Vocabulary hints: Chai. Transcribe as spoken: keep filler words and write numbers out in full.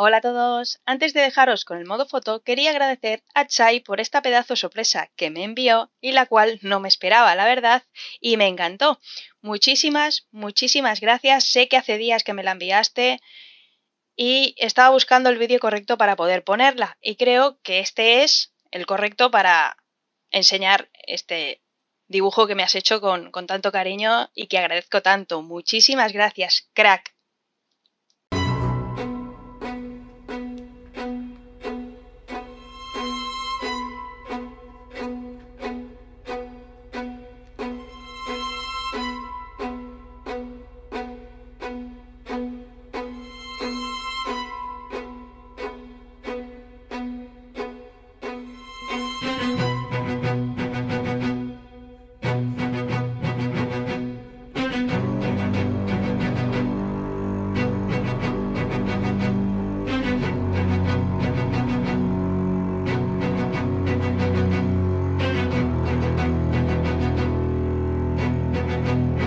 Hola a todos, antes de dejaros con el modo foto quería agradecer a Chai por esta pedazo sorpresa que me envió y la cual no me esperaba, la verdad, y me encantó. Muchísimas, muchísimas gracias, sé que hace días que me la enviaste y estaba buscando el vídeo correcto para poder ponerla y creo que este es el correcto para enseñar este dibujo que me has hecho con, con tanto cariño y que agradezco tanto. Muchísimas gracias, crack.